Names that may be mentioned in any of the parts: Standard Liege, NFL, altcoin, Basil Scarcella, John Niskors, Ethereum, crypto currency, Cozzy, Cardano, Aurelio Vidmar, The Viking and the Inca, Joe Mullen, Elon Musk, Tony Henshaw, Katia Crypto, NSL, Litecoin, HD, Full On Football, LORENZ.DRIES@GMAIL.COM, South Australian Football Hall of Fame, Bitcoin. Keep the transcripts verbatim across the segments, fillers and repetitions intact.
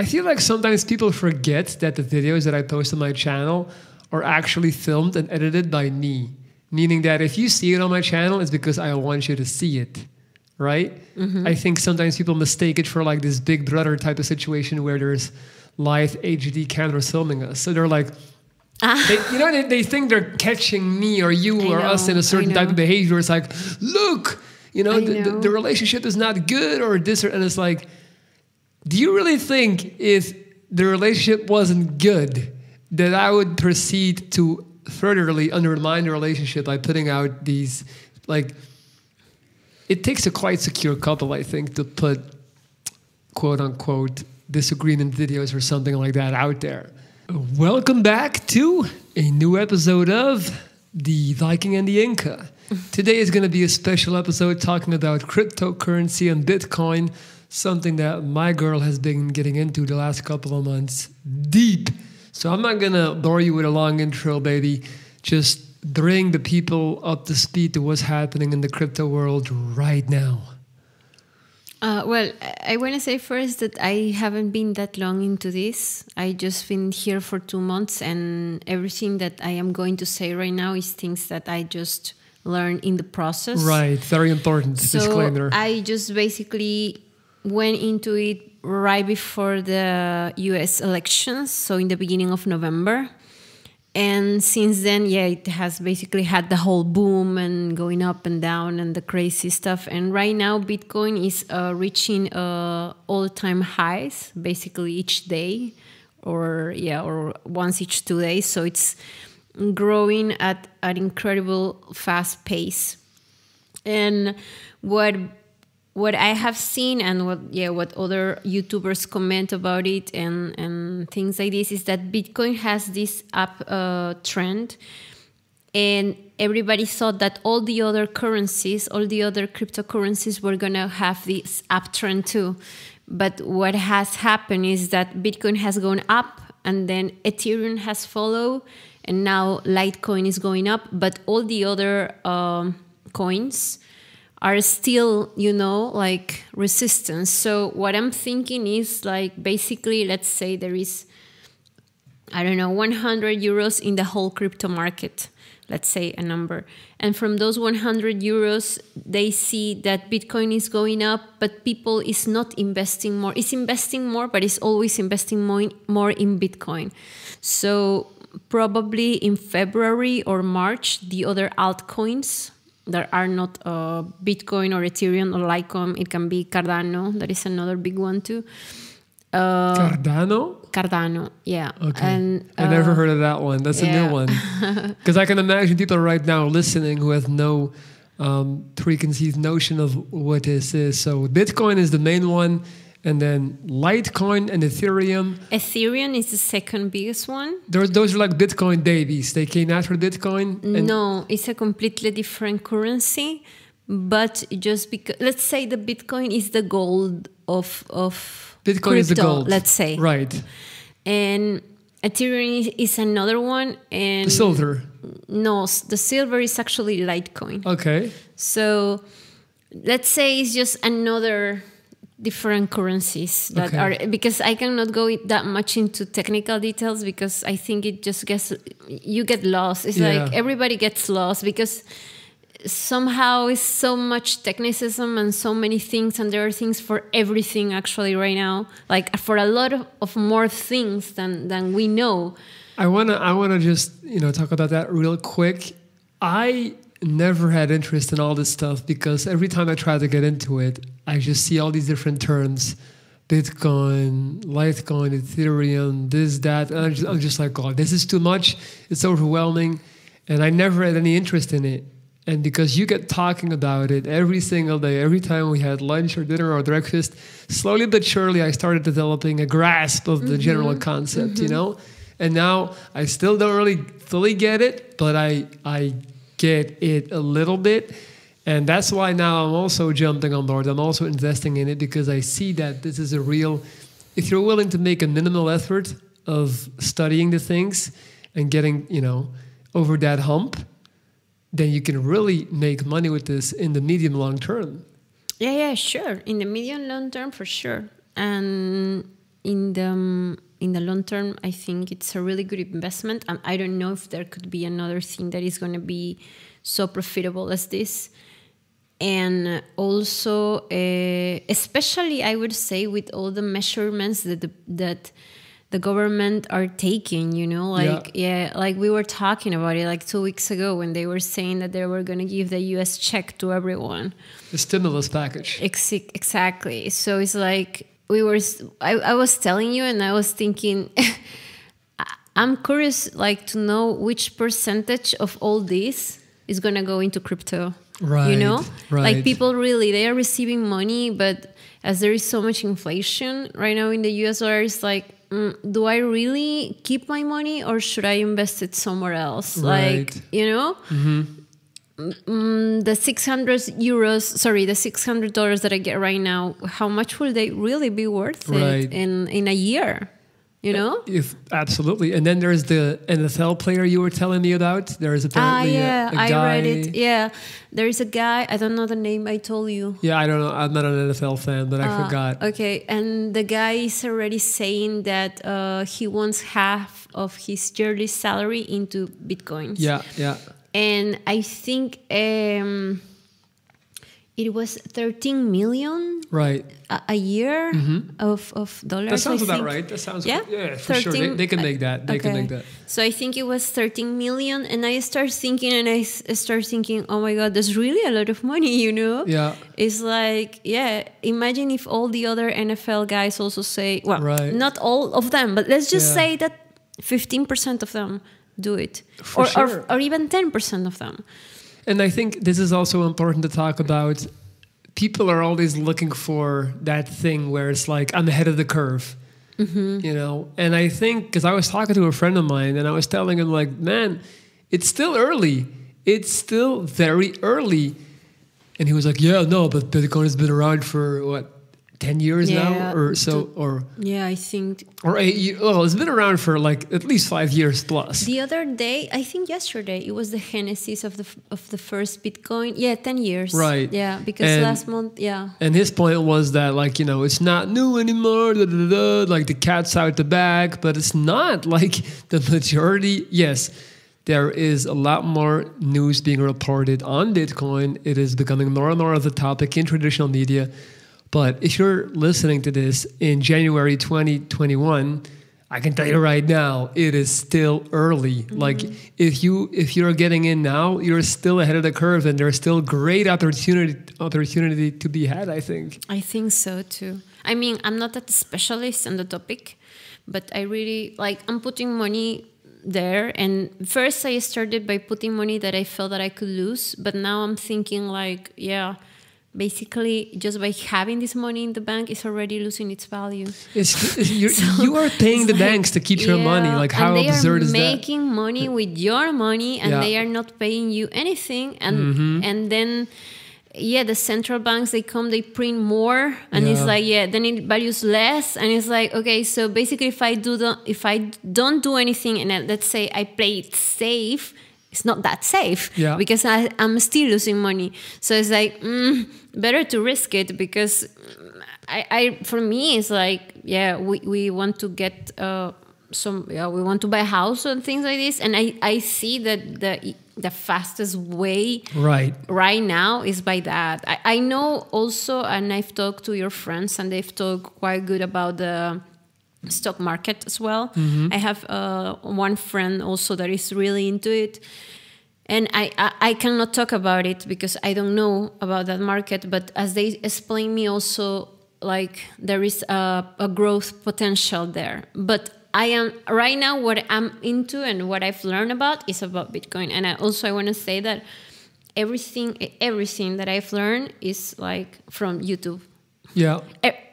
I feel like sometimes people forget that the videos that I post on my channel are actually filmed and edited by me. Meaning that if you see it on my channel, it's because I want you to see it, right? Mm-hmm. I think sometimes people mistake it for like this Big Brother type of situation where there's live H D cameras filming us. So they're like, ah. they, you know, they, they think they're catching me or you I or know, us in a certain type of behavior. It's like, look, you know, the, know. The, the relationship is not good or this, or, and it's like, do you really think if the relationship wasn't good that I would proceed to furtherly undermine the relationship by putting out these, like, it takes a quite secure couple, I think, to put quote unquote disagreement videos or something like that out there. Welcome back to a new episode of The Viking and the Inca. Today is going to be a special episode talking about cryptocurrency and Bitcoin, something that my girl has been getting into the last couple of months deep. So I'm not going to bore you with a long intro, baby. Just bring the people up to speed to what's happening in the crypto world right now. Uh, well, I want to say first that I haven't been that long into this. I just been here for two months and everything that I am going to say right now is things that I just learned in the process. Right. Very important disclaimer. So I just basically went into it right before the U S elections, so in the beginning of November. And since then, yeah, it has basically had the whole boom and going up and down and the crazy stuff. And right now, Bitcoin is uh, reaching uh, all-time highs, basically each day, or yeah, or once each two days. So it's growing at an incredible fast pace. And what What I have seen and what yeah what other YouTubers comment about it and and things like this is that Bitcoin has this up uh, trend, and everybody thought that all the other currencies, all the other cryptocurrencies, were gonna have this uptrend too. But what has happened is that Bitcoin has gone up, and then Ethereum has followed, and now Litecoin is going up, but all the other um, coins are still, you know, like resistance. So what I'm thinking is like, basically, let's say there is, I don't know, one hundred euros in the whole crypto market, let's say a number. And from those one hundred euros, they see that Bitcoin is going up, but people is not investing more. It's investing more, but it's always investing more in, more in Bitcoin. So probably in February or March, the other altcoins that are not uh, Bitcoin or Ethereum or Litecoin. It can be Cardano. That is another big one too. Uh, Cardano? Cardano, yeah. Okay. And, uh, I never heard of that one. That's yeah. a new one. Because I can imagine people right now listening who have no um, preconceived notion of what this is. So Bitcoin is the main one. And then Litecoin and Ethereum. Ethereum is the second biggest one. Those, those are like Bitcoin babies. They came after Bitcoin. And no, it's a completely different currency. But just because, let's say the Bitcoin is the gold of, of Bitcoin crypto, is the gold. Let's say. Right. And Ethereum is another one. And the silver. No, the silver is actually Litecoin. Okay. So let's say it's just another different currencies that okay. are, because I cannot go that much into technical details because I think it just gets, you get lost. It's yeah. like everybody gets lost because somehow it's so much technicism and so many things, and there are things for everything actually right now, like for a lot of, of more things than, than we know. I wanna, I wanna just, you know, talk about that real quick. I never had interest in all this stuff because every time I try to get into it, I just see all these different terms, Bitcoin, Litecoin, Ethereum, this, that. And I'm just, I'm just like, God, this is too much. It's overwhelming. And I never had any interest in it. And because you get talking about it every single day, every time we had lunch or dinner or breakfast, slowly but surely I started developing a grasp of the mm-hmm. general concept, mm-hmm. you know? And now I still don't really fully get it, but I I get it a little bit. And that's why now I'm also jumping on board. I'm also investing in it because I see that this is a real, if you're willing to make a minimal effort of studying the things and getting, you know, over that hump, then you can really make money with this in the medium long term. Yeah, yeah, sure. In the medium long term for sure. And in the um, in the long term, I think it's a really good investment, and I don't know if there could be another thing that is going to be so profitable as this. And also, uh, especially, I would say, with all the measurements that the, that the government are taking, you know, like, yeah. yeah, like we were talking about it like two weeks ago when they were saying that they were going to give the U S check to everyone. The stimulus package. Ex exactly. So it's like we were, I, I was telling you, and I was thinking, I'm curious, like, to know which percentage of all this is going to go into crypto. Right, you know, right. Like, people really, they are receiving money, but as there is so much inflation right now in the U S dollar, it's like, mm, do I really keep my money, or should I invest it somewhere else? Right. Like, you know, mm-hmm. mm, the six hundred euros, sorry, the six hundred dollars that I get right now, how much will they really be worth right. it in, in a year? You know, if, absolutely. And then there's the N F L player you were telling me about. There is apparently ah, yeah, a, a guy. I read it. Yeah, there is a guy. I don't know the name. I told you. Yeah, I don't know. I'm not an N F L fan, but uh, I forgot. Okay, and the guy is already saying that uh, he wants half of his yearly salary into bitcoins. Yeah, yeah. And I think um, it was thirteen million. Right. A year mm-hmm. of, of dollars. That sounds I about think. right. That sounds yeah, good. yeah for thirteen, sure. They, they can make that. They okay. can make that. So I think it was thirteen million, and I start thinking, and I start thinking, oh my God, there's really a lot of money, you know? Yeah. It's like, yeah. Imagine if all the other N F L guys also say, well, right. not all of them, but let's just yeah. say that fifteen percent of them do it, for or, sure. or or even ten percent of them. And I think this is also important to talk about. People are always looking for that thing where it's like, I'm ahead of the curve, mm-hmm. you know? And I think, because I was talking to a friend of mine, and I was telling him, like, man, it's still early. It's still very early. And he was like, yeah, no, but Bitcoin has been around for, what, ten years yeah, now? Or so, or... Yeah, I think... Or eight years. Oh, it's been around for, like, at least five years plus. The other day, I think yesterday, it was the genesis of the of the first Bitcoin. Yeah, ten years. Right. Yeah, because and, last month, yeah. And his point was that, like, you know, it's not new anymore, da, da, da, da, like, the cat's out the bag, but it's not, like, the majority... Yes, there is a lot more news being reported on Bitcoin. It is becoming more and more of the topic in traditional media. But if you're listening to this in January twenty twenty-one, I can tell you right now, it is still early. Mm-hmm. Like, if you if you're getting in now, you're still ahead of the curve, and there's still great opportunity opportunity to be had, I think. I think so too. I mean, I'm not a specialist on the topic, but I really, like, I'm putting money there, and first I started by putting money that I felt that I could lose, but now I'm thinking, like, yeah, basically, just by having this money in the bank is already losing its value. It's, you're, so you are paying the, like, banks to keep yeah, your money. Like, how absurd is that? And they are making money with your money, and yeah. they are not paying you anything. And mm-hmm. and then, yeah, the central banks, they come, they print more, and yeah. it's like, yeah, then it values less, and it's like, okay, so basically, if I do the, if I don't do anything, and I, let's say I play it safe, it's not that safe yeah. because I, I'm still losing money. So it's like, mm, better to risk it, because I, I, for me, it's like, yeah, we, we want to get uh, some, yeah, we want to buy a house and things like this. And I, I see that the the fastest way right, right now is by that. I, I know also, and I've talked to your friends, and they've talked quite good about the stock market as well. Mm-hmm. I have uh, one friend also that is really into it, and I, I I cannot talk about it because I don't know about that market. But as they explain me also, like, there is a, a growth potential there. But I am right now what I'm into and what I've learned about is about Bitcoin. And I also I want to say that everything everything that I've learned is, like, from YouTube. Yeah,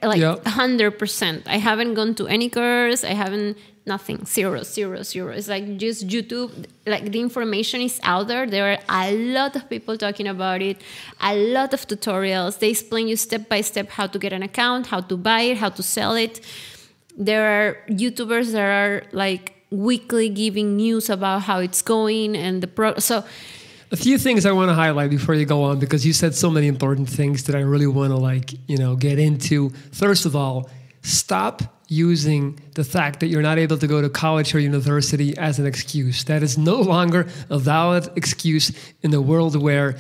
like yeah. one hundred percent. I haven't gone to any course. I haven't, nothing, zero, zero, zero. It's like just YouTube. Like, the information is out there. There are a lot of people talking about it, a lot of tutorials. They explain you step by step how to get an account, how to buy it, how to sell it. There are YouTubers that are, like, weekly giving news about how it's going and the pro. So, a few things I want to highlight before you go on, because you said so many important things that I really want to, like, you know, get into. First of all, stop using the fact that you're not able to go to college or university as an excuse. That is no longer a valid excuse in a world where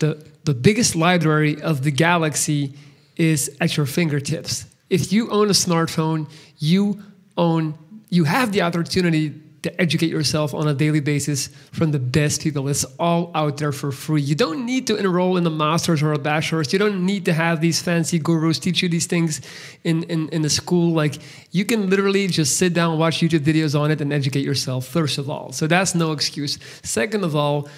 the, the biggest library of the galaxy is at your fingertips. If you own a smartphone, you own, you have the opportunity to educate yourself on a daily basis from the best people. It's all out there for free. You don't need to enroll in a master's or a bachelor's. You don't need to have these fancy gurus teach you these things in, in, in a school. Like, you can literally just sit down, watch YouTube videos on it and educate yourself, first of all. So that's no excuse. Second of all,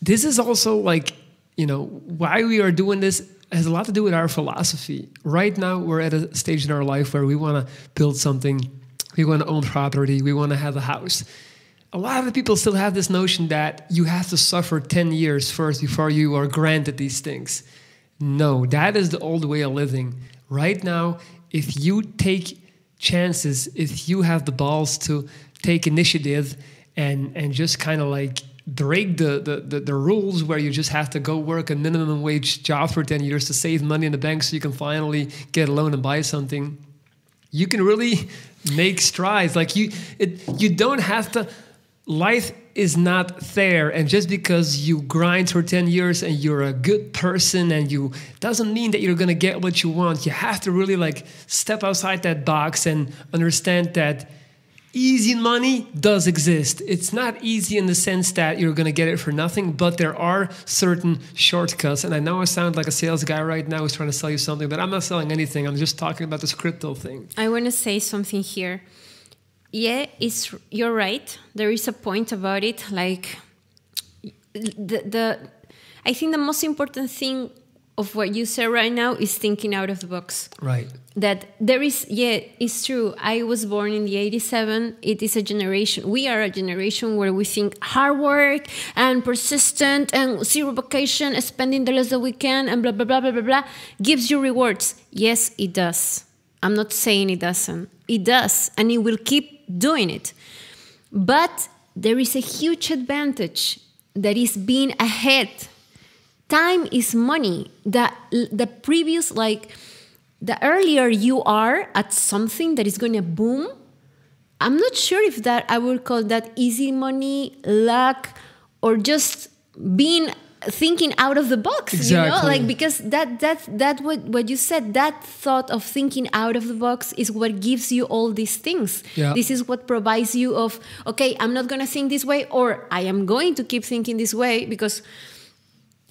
this is also like, you know, why we are doing this has a lot to do with our philosophy. Right now, we're at a stage in our life where we want to build something. We want to own property. We want to have a house. A lot of people still have this notion that you have to suffer ten years first before you are granted these things. No, that is the old way of living. Right now, if you take chances, if you have the balls to take initiative and, and just kind of like break the, the, the, the rules where you just have to go work a minimum wage job for ten years to save money in the bank so you can finally get a loan and buy something, you can really make strides. Like you, it, you don't have to, life is not fair. And just because you grind for ten years and you're a good person and you, doesn't mean that you're going to get what you want. You have to really like step outside that box and understand that easy money does exist. It's not easy in the sense that you're going to get it for nothing, but there are certain shortcuts. And I know I sound like a sales guy right now who's trying to sell you something, but I'm not selling anything. I'm just talking about this crypto thing. I want to say something here. Yeah, it's, you're right. There is a point about it. Like the, the, I think the most important thing of what you said right now is thinking out of the box. Right. That there is, yeah, it's true. I was born in the eighty-seven. It is a generation, we are a generation where we think hard work and persistent and zero vacation, spending the less that we can and blah, blah, blah, blah, blah, blah, gives you rewards. Yes, it does. I'm not saying it doesn't. It does, and it will keep doing it. But there is a huge advantage that is being ahead. Time is money. The, the previous, like, the earlier you are at something that is going to boom, I'm not sure if that I would call that easy money, luck, or just being, thinking out of the box, exactly. You know? Like, because that, that, that what, what you said, that thought of thinking out of the box is what gives you all these things. Yeah. This is what provides you of, okay, I'm not going to think this way, or I am going to keep thinking this way because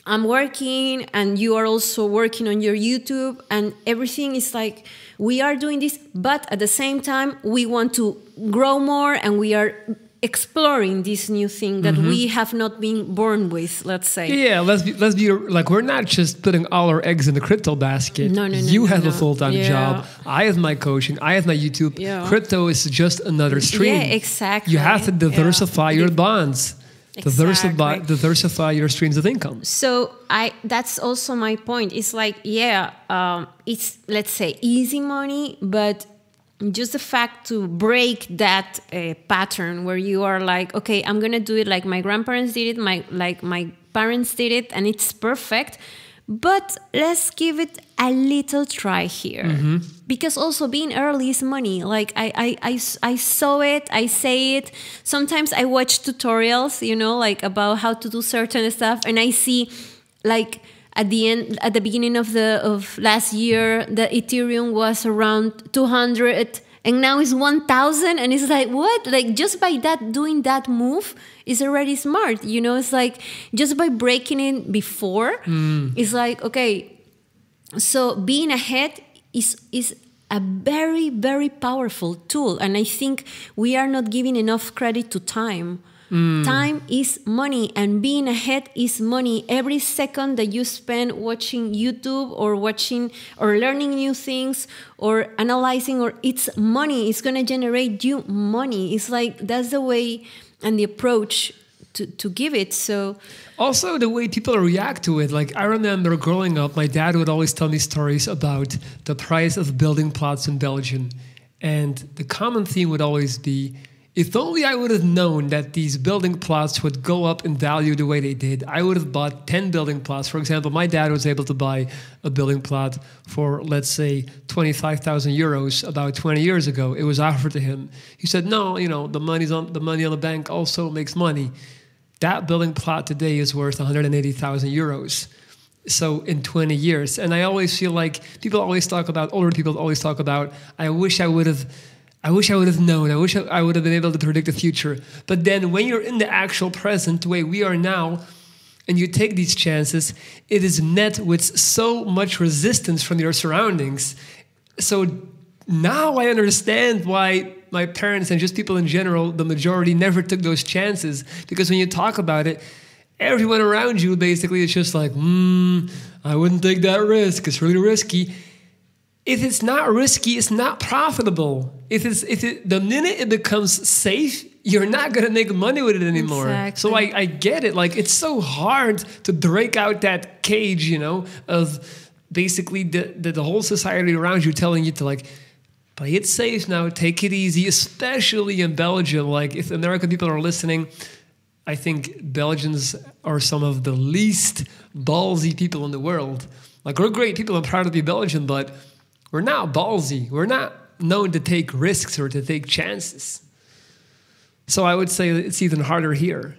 I'm working and you are also working on your YouTube and everything is like, we are doing this, but at the same time, we want to grow more and we are exploring this new thing that mm-hmm. we have not been born with, let's say. Yeah, let's be, let's be like, we're not just putting all our eggs in the crypto basket. No, no, no. You no, have no. a full-time yeah. job. I have my coaching. I have my YouTube. Yeah. Crypto is just another stream. Yeah, exactly. You have to diversify yeah. your bonds. Exactly. Diversify, diversify your streams of income. So I, that's also my point. It's like, yeah, um, it's, let's say, easy money, but just the fact to break that uh, pattern where you are like, okay, I'm going to do it like my grandparents did it, my, like my parents did it, and it's perfect. But let's give it a little try here. Mm-hmm. Because also being early is money. Like I, I, I, I saw it, I say it. Sometimes I watch tutorials, you know, like about how to do certain stuff. And I see like at the end, at the beginning of the of last year, the Ethereum was around two hundred and now it's one thousand. And it's like, what? Like just by that, doing that move is already smart. You know, it's like just by breaking in before, mm. it's like, okay, so being ahead is is a very, very powerful tool. And I think we are not giving enough credit to time. Mm. Time is money and being ahead is money. Every second that you spend watching YouTube or watching or learning new things or analyzing, or it's money. It's going to generate you money. It's like that's the way and the approach To, to give it. So also the way people react to it. Like I remember growing up, my dad would always tell me stories about the price of building plots in Belgium. And the common theme would always be If only I would have known that these building plots would go up in value the way they did, I would have bought ten building plots. For example, my dad was able to buy a building plot for, let's say, twenty-five thousand euros about twenty years ago. It was offered to him. He said, no, you know, the, money's on, the money on the bank also makes money. That building plot today is worth one hundred eighty thousand euros. So in twenty years. And I always feel like people always talk about, older people always talk about, I wish I would have, I wish I would have known, I wish I, I would have been able to predict the future. But then when you're in the actual present, the way we are now, and you take these chances, it is met with so much resistance from your surroundings. So now I understand why my parents and just people in general, the majority, never took those chances. Because when you talk about it, everyone around you basically is just like, hmm, I wouldn't take that risk. It's really risky. If it's not risky, it's not profitable. If it's if it, the minute it becomes safe, you're not gonna make money with it anymore. Exactly. So I, I get it. Like, it's so hard to break out that cage, you know, of basically the, the, the whole society around you telling you to, like, play it safe now, take it easy, especially in Belgium. Like, if American people are listening, I think Belgians are some of the least ballsy people in the world. Like, we're great people, I'm proud to be Belgian, but we're not ballsy. We're not known to take risks or to take chances. So I would say it's even harder here.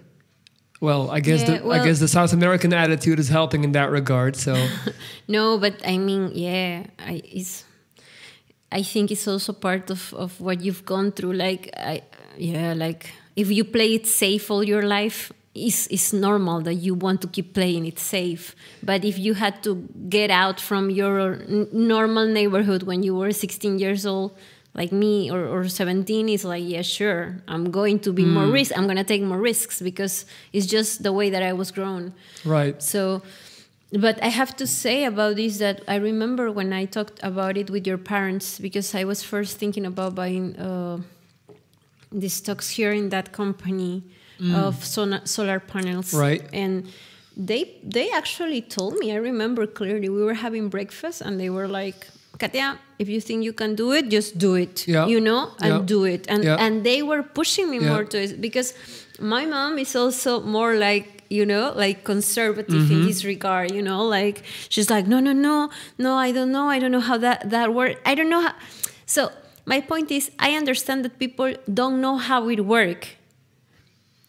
Well, I guess yeah, the, well, I guess the South American attitude is helping in that regard. So no, but I mean, yeah, I, it's, I think it's also part of, of what you've gone through. Like, I, yeah, like, if you play it safe all your life, it's, it's normal that you want to keep playing it safe. But if you had to get out from your normal neighborhood when you were sixteen years old, like me, or, or seventeen, it's like, yeah, sure, I'm going to be mm. more risk. I'm going to take more risks because it's just the way that I was grown. Right. So, but I have to say about this that I remember when I talked about it with your parents, because I was first thinking about buying... Uh, the stocks here in that company mm. of solar, solar panels. Right. And they, they actually told me, I remember clearly, we were having breakfast and they were like, Katia, if you think you can do it, just do it, yeah. you know, and yeah. do it. And, yeah. and they were pushing me yeah. more to it because my mom is also more like, you know, like conservative mm-hmm. in this regard, you know, like she's like, no, no, no, no, I don't know. I don't know how that, that worked. I don't know how. So, my point is, I understand that people don't know how it works,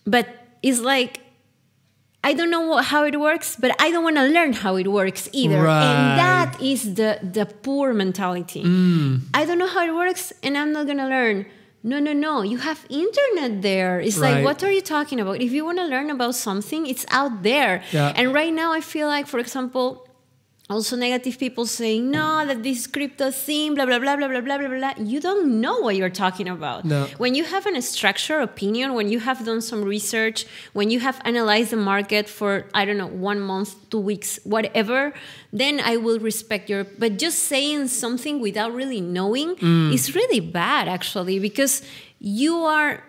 but it's like, I don't know what, how it works, but I don't want to learn how it works either. Right. And that is the, the poor mentality. Mm. I don't know how it works and I'm not going to learn. No, no, no. You have internet there. It's right. like, what are you talking about? If you want to learn about something, it's out there. Yeah. And right now I feel like, for example, also negative people saying, no, that this crypto thing, blah, blah, blah, blah, blah, blah, blah, blah. You don't know what you're talking about. No. When you have a structured opinion, when you have done some research, when you have analyzed the market for, I don't know, one month, two weeks, whatever, then I will respect your... But just saying something without really knowing mm. is really bad, actually, because you are...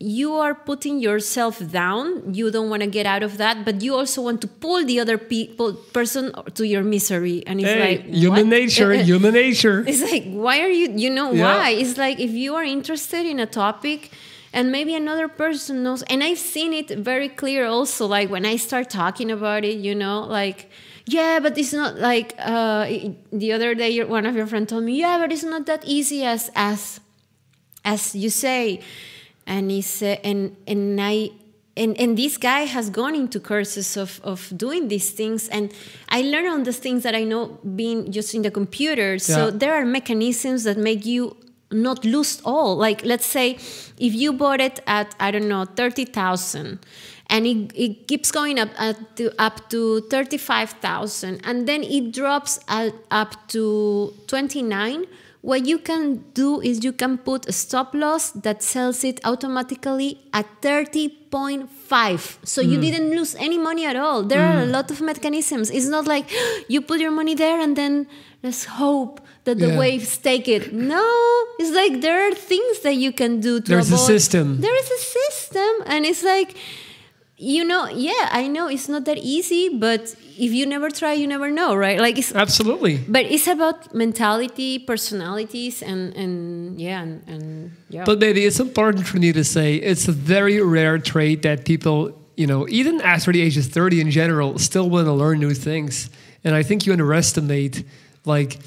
you are putting yourself down. You don't want to get out of that, but you also want to pull the other people person to your misery. And it's hey, like human what? nature, human nature. It's like, why are you, you know, yeah. why? It's like, if you are interested in a topic and maybe another person knows, and I've seen it very clear also, like when I start talking about it, you know, like, yeah, but it's not like, uh, the other day, one of your friends told me, yeah, but it's not that easy as, as, as you say. And he's, uh, and and I and and this guy has gone into courses of of doing these things, and I learned on the things that I know being just in the computer. Yeah. So there are mechanisms that make you not lose all. Like, let's say if you bought it at, I don't know, thirty thousand, and it it keeps going up at to, up to thirty five thousand, and then it drops at, up to twenty nine. What you can do is you can put a stop loss that sells it automatically at thirty point five. So mm. you didn't lose any money at all. There mm. are a lot of mechanisms. It's not like you put your money there and then let's hope that the yeah. waves take it. No, it's like there are things that you can do to avoid. There's a system. There is a system. And it's like, you know, yeah, I know it's not that easy, but if you never try, you never know, right? Like, it's absolutely. But it's about mentality, personalities, and and yeah, and, and yeah. But maybe it's important for me to say it's a very rare trait that people, you know, even after the age of thirty in general, still want to learn new things. And I think you underestimate, like,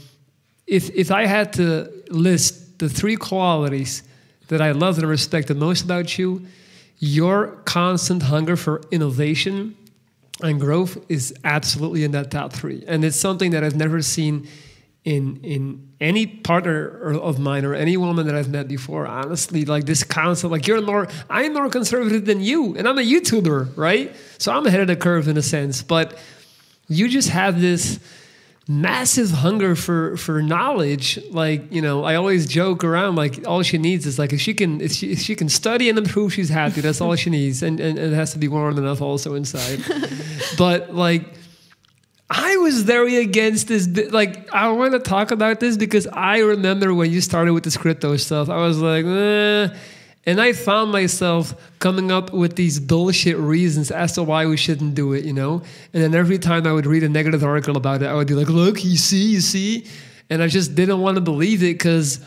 if if I had to list the three qualities that I love and respect the most about you. Your constant hunger for innovation and growth is absolutely in that top three. And it's something that I've never seen in, in any partner of mine or any woman that I've met before, honestly. Like this constant, like you're more, I'm more conservative than you, and I'm a YouTuber, right? So I'm ahead of the curve in a sense, but you just have this massive hunger for, for knowledge. Like, you know, I always joke around, like all she needs is like, if she can, if she, if she can study and improve, she's happy. That's all she needs. And, and, and it has to be warm enough also inside. But like, I was very against this. Like, I want to talk about this because I remember when you started with this crypto stuff, I was like, eh. And I found myself coming up with these bullshit reasons as to why we shouldn't do it, you know? And then every time I would read a negative article about it, I would be like, look, you see, you see? And I just didn't want to believe it because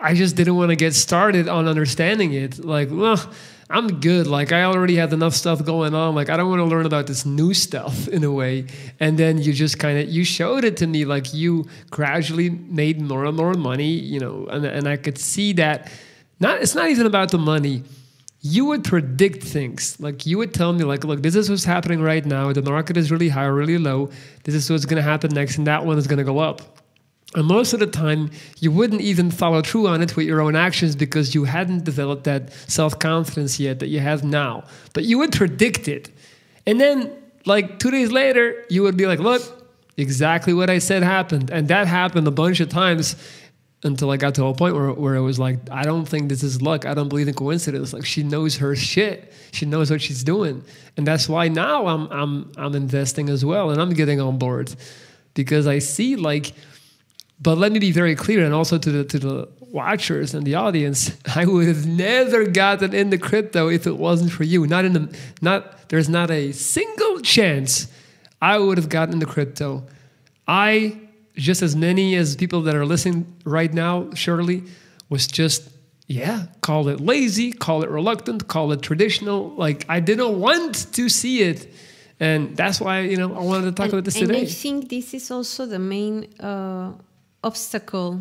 I just didn't want to get started on understanding it. Like, well, I'm good. Like, I already had enough stuff going on. Like, I don't want to learn about this new stuff in a way. And then you just kind of, you showed it to me. Like, you gradually made more and more money, you know? And, and I could see that. Not, it's not even about the money. You would predict things. Like you would tell me like, look, this is what's happening right now. The market is really high or really low. This is what's going to happen next. And that one is going to go up. And most of the time you wouldn't even follow through on it with your own actions because you hadn't developed that self-confidence yet that you have now, but you would predict it. And then like two days later, you would be like, look, exactly what I said happened. And that happened a bunch of times. Until I got to a point where, where it was like, I don't think this is luck. I don't believe in coincidence. Like she knows her shit. She knows what she's doing. And that's why now I'm, I'm, I'm investing as well. And I'm getting on board because I see like, but let me be very clear. And also to the, to the watchers and the audience, I would have never gotten into crypto if it wasn't for you. Not in the, not, there's not a single chance I would have gotten into crypto. I, just as many as people that are listening right now, surely, was just, yeah, call it lazy, call it reluctant, call it traditional. Like, I didn't want to see it. And that's why, you know, I wanted to talk and, about this and today. And I think this is also the main uh, obstacle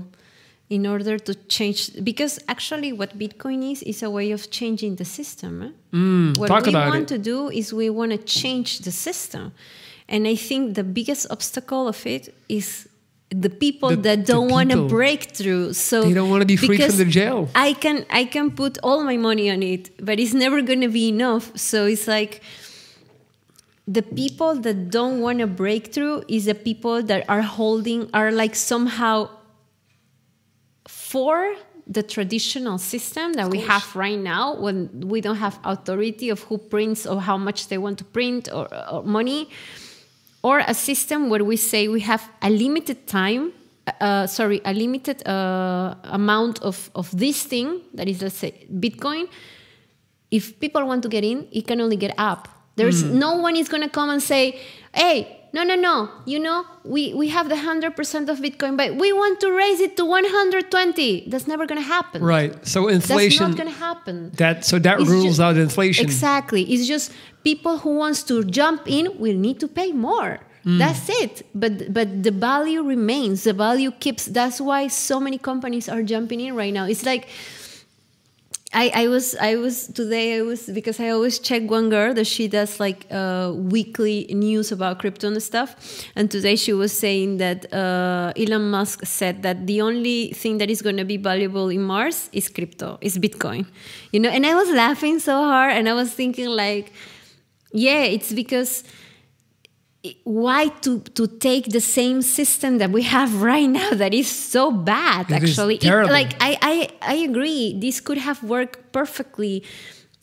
in order to change. Because actually what Bitcoin is, is a way of changing the system. Eh? Mm, what talk we about want it. to do is we want to change the system. And I think the biggest obstacle of it is the people the, that don't want to break through, so they don't want to be freed from the jail. I can I can put all my money on it, but it's never going to be enough. So it's like the people that don't want to break through is the people that are holding are like somehow for the traditional system that we have right now, when we don't have authority of who prints or how much they want to print or, or money. Or a system where we say we have a limited time, uh, sorry, a limited uh, amount of, of this thing, that is, let's say, Bitcoin. If people want to get in, it can only get up. There's mm. no one is going to come and say, hey, no, no, no, you know, we, we have the one hundred percent of Bitcoin, but we want to raise it to one hundred twenty. That's never going to happen. Right. So inflation. That's not going to happen. That, so that it's rules just, out inflation. Exactly. It's just... people who wants to jump in will need to pay more. Mm. That's it. But but the value remains. The value keeps. That's why so many companies are jumping in right now. It's like I I was I was today I was because I always check one girl that she does like uh, weekly news about crypto and stuff. And today she was saying that uh, Elon Musk said that the only thing that is going to be valuable in Mars is crypto, is Bitcoin. You know, and I was laughing so hard, and I was thinking like. Yeah, it's because why to, to take the same system that we have right now that is so bad, it actually. It, like, I, I, I agree. This could have worked perfectly.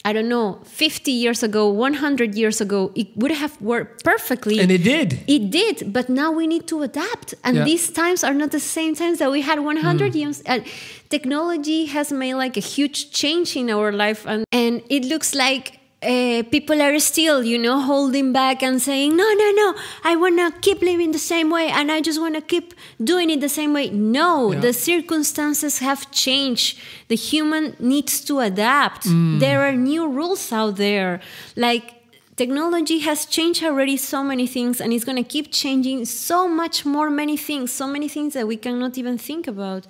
I don't know, fifty years ago, one hundred years ago, it would have worked perfectly. And it did. It did, but now we need to adapt. And yeah. These times are not the same times that we had one hundred mm. years. Uh, technology has made like a huge change in our life. And, and it looks like Uh, people are still, you know, holding back and saying, no, no, no, I want to keep living the same way and I just want to keep doing it the same way. No, yeah. The circumstances have changed. The human needs to adapt. Mm. There are new rules out there. Like, technology has changed already so many things and it's going to keep changing so much more many things, so many things that we cannot even think about.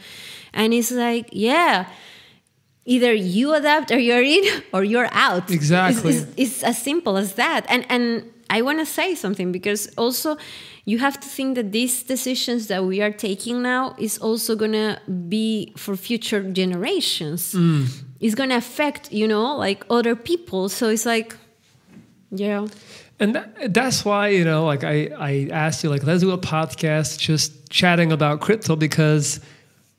And it's like, yeah, either you adapt or you're in or you're out. Exactly. It's, it's, it's as simple as that. And, and I want to say something, because also you have to think that these decisions that we are taking now is also going to be for future generations. Mm. It's going to affect, you know, like other people. So it's like, yeah. And that, that's why, you know, like I, I asked you, like, let's do a podcast just chatting about crypto, because...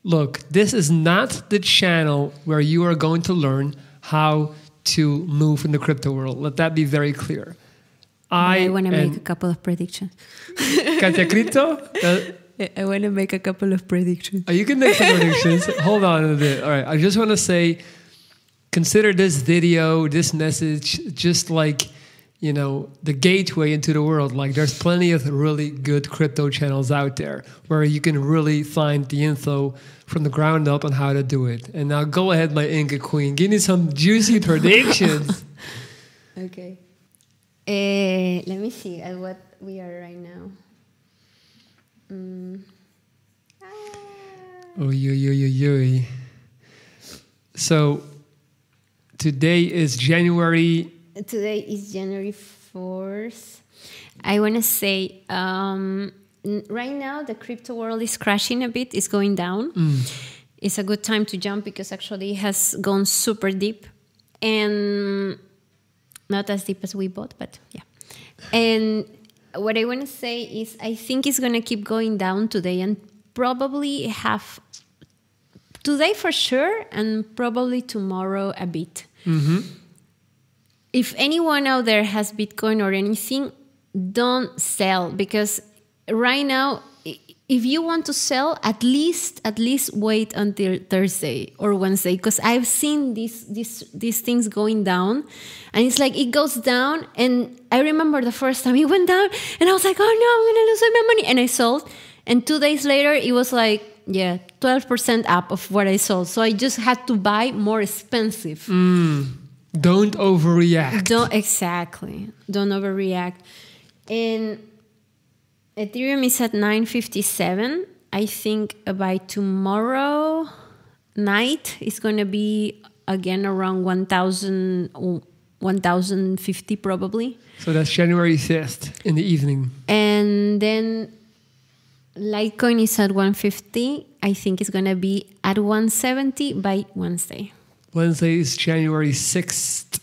Look, this is not the channel where you are going to learn how to move in the crypto world. Let that be very clear. I, I want to make a couple of predictions. Katia Crypto? Uh, I want to make a couple of predictions. Oh, you can make some predictions. Hold on a bit. All right. I just want to say, consider this video, this message, just like, you know, the gateway into the world. Like, there's plenty of really good crypto channels out there where you can really find the info from the ground up on how to do it. And now go ahead, my Inca queen. Give me some juicy predictions. Okay. Uh, let me see at what we are right now. Mm. Ah. Oh, yo, yo, yo, yo. So, today is January... Today is January fourth. I want to say, um, right now, the crypto world is crashing a bit. It's going down. Mm. It's a good time to jump, because actually it has gone super deep. And not as deep as we bought, but yeah. And what I want to say is, I think it's going to keep going down today, and probably have today for sure, and probably tomorrow a bit. Mm-hmm. If anyone out there has Bitcoin or anything, don't sell, because right now, if you want to sell, at least at least wait until Thursday or Wednesday, because I've seen these these these things going down, and it's like it goes down. And I remember the first time it went down, and I was like, oh no, I'm gonna lose all my money, and I sold. And two days later, it was like, yeah, twelve percent up of what I sold. So I just had to buy more expensive. Mm. Don't overreact. Don't, exactly. Don't overreact. And Ethereum is at nine fifty-seven. I think by tomorrow night, it's going to be again around one thousand fifty probably. So that's January fifth in the evening. And then Litecoin is at one fifty. I think it's going to be at one seventy by Wednesday. Wednesday is January sixth.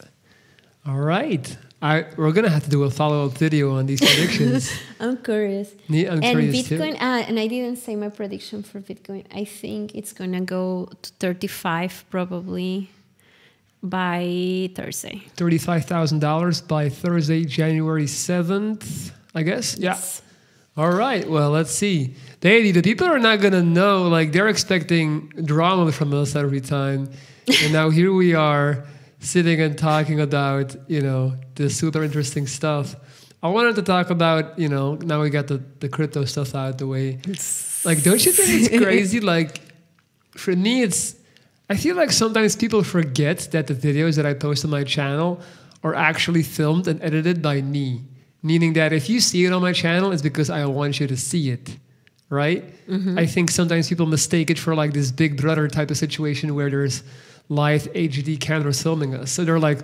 All right. I, we're going to have to do a follow-up video on these predictions. I'm curious. Yeah, I'm and curious Bitcoin, uh, and I didn't say my prediction for Bitcoin. I think it's going to go to thirty-five probably by Thursday. thirty-five thousand dollars by Thursday, January seventh, I guess? Yes. Yeah. All right. Well, let's see. Daily, the people are not going to know. Like, they're expecting drama from us every time. And now here we are sitting and talking about, you know, this super interesting stuff. I wanted to talk about, you know, now we got the, the crypto stuff out the way. Like, don't you think it's crazy? Like, for me, it's, I feel like sometimes people forget that the videos that I post on my channel are actually filmed and edited by me. Meaning that if you see it on my channel, it's because I want you to see it. Right? Mm-hmm. I think sometimes people mistake it for like this Big Brother type of situation where there's live H D cameras filming us. So they're like,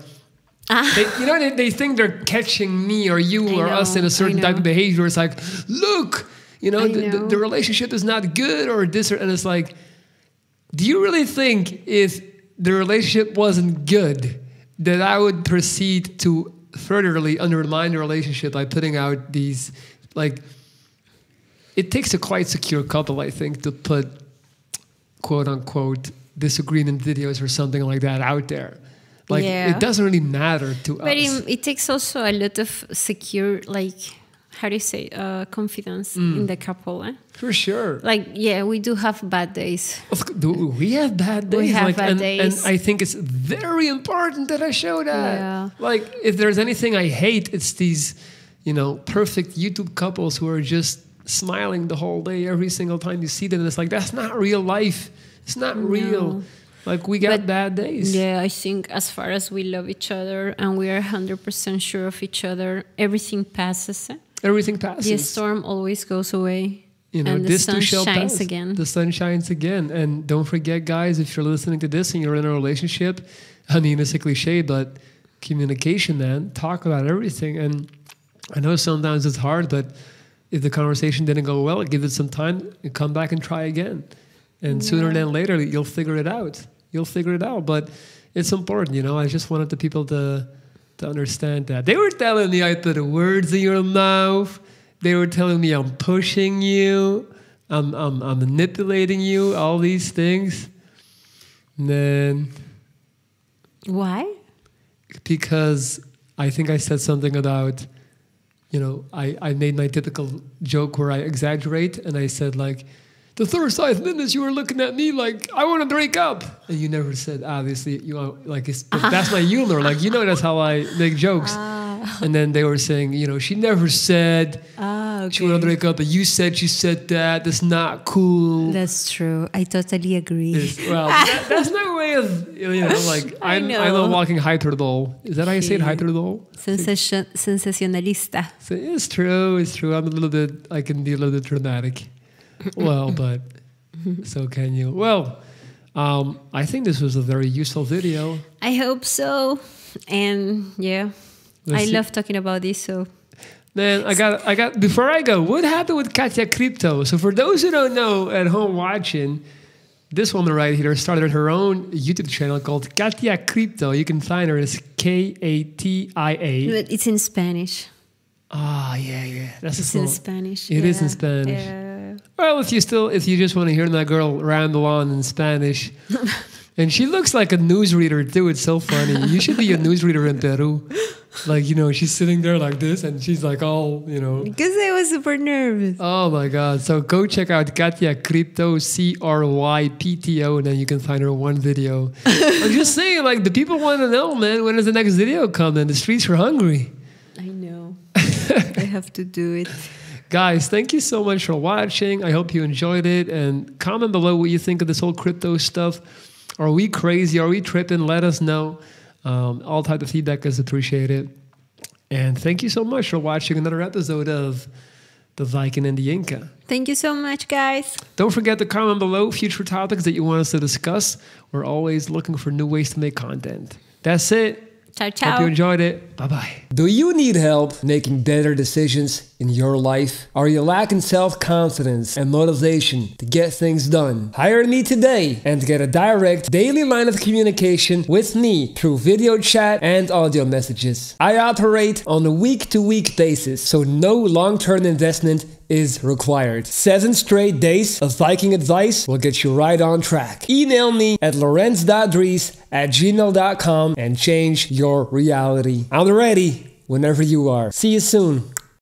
ah. they, you know, they, they think they're catching me or you I or know, us in a certain type of behavior. It's like, look, you know, th know. Th the relationship is not good or this or, and it's like, do you really think if the relationship wasn't good that I would proceed to furtherly undermine the relationship by putting out these, like, it takes a quite secure couple, I think, to put quote unquote disagreement videos or something like that out there. Like, yeah. It doesn't really matter to but us. But it, it takes also a lot of secure, like, how do you say, uh, confidence mm. in the couple. Eh? For sure. Like, yeah, we do have bad days. Do we have bad days? We have like, bad and, days. And I think it's very important that I show that. Yeah. Like, if there's anything I hate, it's these, you know, perfect YouTube couples who are just smiling the whole day every single time you see them. And it's like, that's not real life. It's not no. real. Like, we got but, bad days. Yeah, I think as far as we love each other and we are one hundred percent sure of each other, everything passes. Eh? Everything passes. The storm always goes away. You know, and this the sun too shall shines pass. again. The sun shines again. And don't forget, guys, if you're listening to this and you're in a relationship, I mean, it's a cliche, but communication, man. Talk about everything. And I know sometimes it's hard, but if the conversation didn't go well, give it some time and come back and try again. And yeah. sooner than later, you'll figure it out. You'll figure it out. But it's important, you know. I just wanted the people to... to understand that. They were telling me I put words in your mouth. They were telling me I'm pushing you. I'm, I'm, I'm manipulating you. All these things. And then... Why? Because I think I said something about, you know, I, I made my typical joke where I exaggerate. And I said like, the first five minutes you were looking at me like, I want to break up. And you never said, obviously, you know, like, it's, that's my humor. Like, you know, that's how I make jokes. Uh, and then they were saying, you know, she never said uh, okay. she wanted to break up. But you said she said that. That's not cool. That's true. I totally agree. It's, well, that, that's my way of, you know, like, I'm, I know. I'm a walking hyperbole. Is that how you say it, hyperbole? Sensation, sensationalista. So it's true. It's true. I'm a little bit, I can be a little bit dramatic. Well, but so can you. Well, um, I think this was a very useful video. I hope so. And yeah, Let's I see. love talking about this. So, man, I got, I got. Before I go, what happened with Katia Crypto? So, for those who don't know at home watching, this woman right here started her own YouTube channel called Katia Crypto. You can find her as K A T I A. But it's in Spanish. Ah, oh, yeah, yeah. That's it's a in Spanish. It yeah. is in Spanish. Yeah. Well, if you still, if you just want to hear that girl round the lawn in Spanish, and she looks like a newsreader too. It's so funny. You should be a newsreader in Peru. Like, you know, she's sitting there like this, and she's like all, you know. Because I was super nervous. Oh my God! So go check out Katia Crypto, C R Y P T O, and then you can find her one video. I'm just saying, like, the people want to know, man. When is the next video coming? The streets are hungry. I know. I have to do it. Guys, thank you so much for watching. I hope you enjoyed it. And comment below what you think of this whole crypto stuff. Are we crazy? Are we tripping? Let us know. Um, all type of feedback is appreciated. And thank you so much for watching another episode of The Viking and the Inca. Thank you so much, guys. Don't forget to comment below future topics that you want us to discuss. We're always looking for new ways to make content. That's it. Ciao, ciao. Hope you enjoyed it. Bye-bye. Do you need help making better decisions in your life? Are you lacking self-confidence and motivation to get things done? Hire me today and get a direct daily line of communication with me through video chat and audio messages. I operate on a week-to-week basis, so no long-term investment is required. Seven straight days of Viking advice will get you right on track. Email me at Lorenz dot Dries at gmail dot com and change your reality. I'm ready whenever you are. See you soon.